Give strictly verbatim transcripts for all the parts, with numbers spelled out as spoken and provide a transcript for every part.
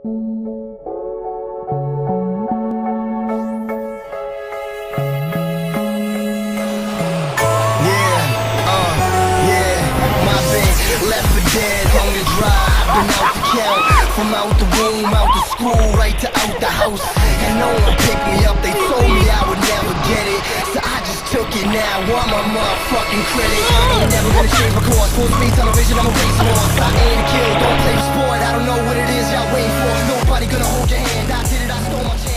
From out the room, out the school, right to out the house. And no one picked me up, they told me I would never get it. So I just took it now, I'm a motherfucking critic. Ain't never gonna change my course, full speed television, I'm a racehorse. I aim to kill, don't play sport, I don't know what it is y'all waiting for. Nobody gonna hold your hand, I did it, I stole my chance.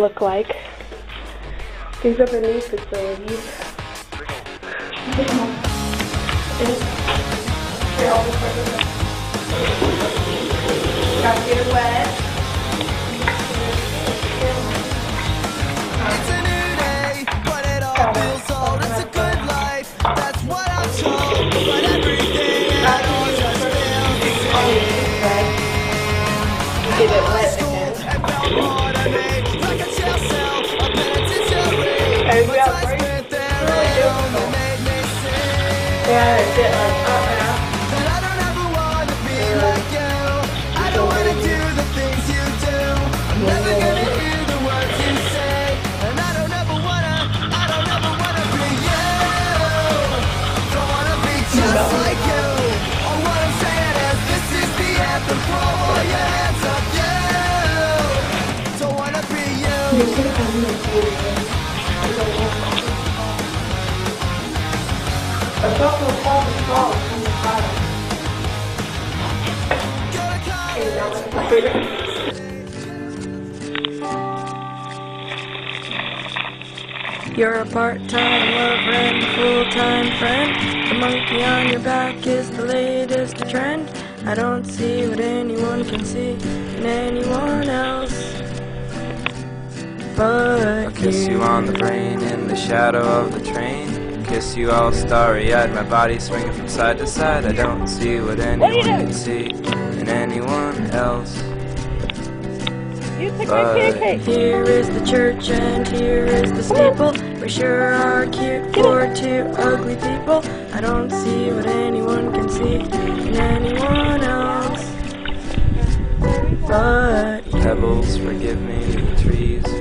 look like. These are the new facilities. Gotta get it wet. Get it wet again. Are we out first? Really beautiful. Yeah, it's it like up and up. I don't wanna do the things you do. I'm never gonna hear the words you say. And I don't ever wanna, I don't ever wanna be you. Don't wanna be just like you. All what I'm saying is this is the anthem for you. I'm just gonna come in and do this. I don't want to. I felt the fall the fall from the bottom. Okay, now let's put it in. You're a part-time lover and a full-time friend. The monkey on your back is the latest trend. I don't see what anyone can see in anyone else. I'll kiss you on the brain, in the shadow of the train. Kiss you all starry-eyed, my body swinging from side to side. I don't see what anyone what can see in anyone else. You took my pancake. Here is the church and here is the steeple. We sure are cute for two ugly people. I don't see what anyone can see in anyone else. But you. Pebbles forgive me, trees